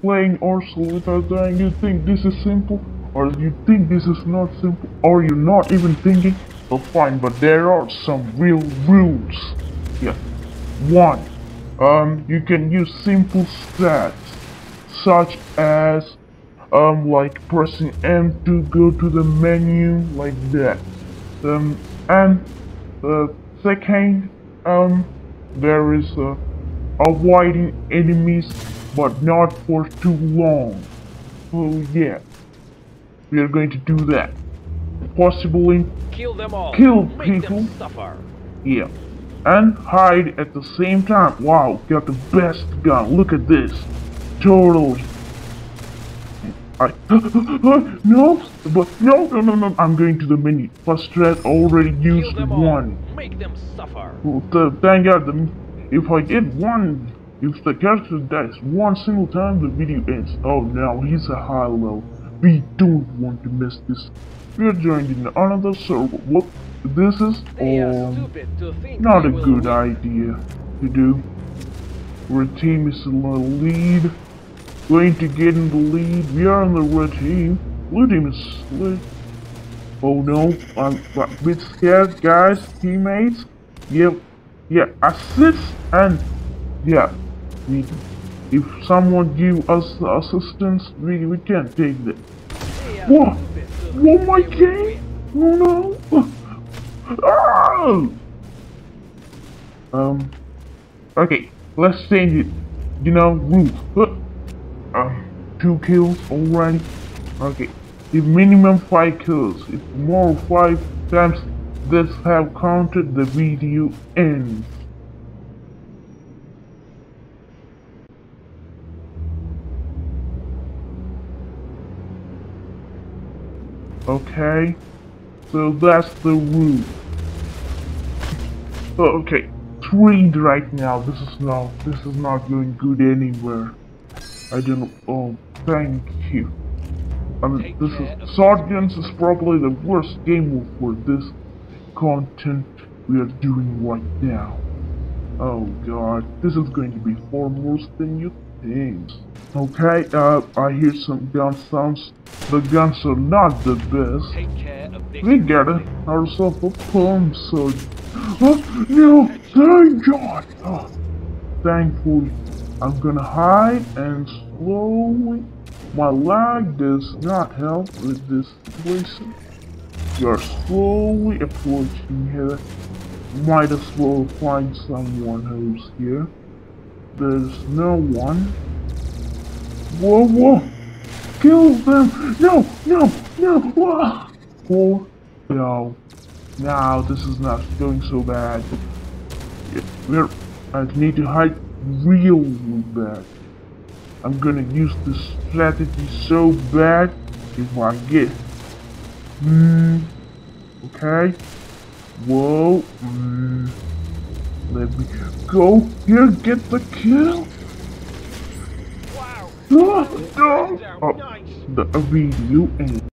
playing Ursula without dying. You think this is simple? Or you think this is not simple? Or you're not even thinking? Well, fine, but there are some real rules. Yeah. One. You can use simple stats, such as like pressing M to go to the menu, like that. And second, there is avoiding enemies, but not for too long. So yeah, we are going to do that. Possibly kill them all, kill people. Yeah. And hide at the same time. Wow, got the best gun. Look at this. Totally. No, but no. I'm going to the menu. First threat already used one. Make them suffer. Thank God. If I get one, if the character dies one single time, the video ends. Oh no, he's a high level. We don't want to miss this. We're joined in another server. What? This is not a good idea to do. Red team is in the lead. Going to get in the lead. We are on the red team. Blue team is slick. Oh no, I'm a bit scared, guys, teammates. Yep, yeah, assist and yeah. If someone give us the assistance, we can't take that. What? What my game? Oh no. Okay, let's change it. You know, rules. 2 kills already. Okay, the minimum 5 kills. If more 5 times this have counted, the video ends. Okay. So that's the rule. Okay, 3 right now. This is not going good anywhere. I don't know. Oh, thank you. This is Shotguns is probably the worst game mode for this content we are doing right now. Oh God, this is going to be far worse than you think. Okay, I hear some gun sounds. The guns are not the best. Take care of this. We got ourselves a pump, so no, thank God. Oh, thankfully, I'm gonna hide and slowly. My lag does not help with this situation. You're slowly approaching here. Might as well find someone who's here. There's no one. Whoa, whoa! Kill them! No, no, no! Ah. Oh, no. Now this is not going so bad. Yeah, I need to hide real bad. I'm gonna use this strategy so bad if I get. Okay. Whoa. Let me go here, get the kill. No! Oh, the video ends.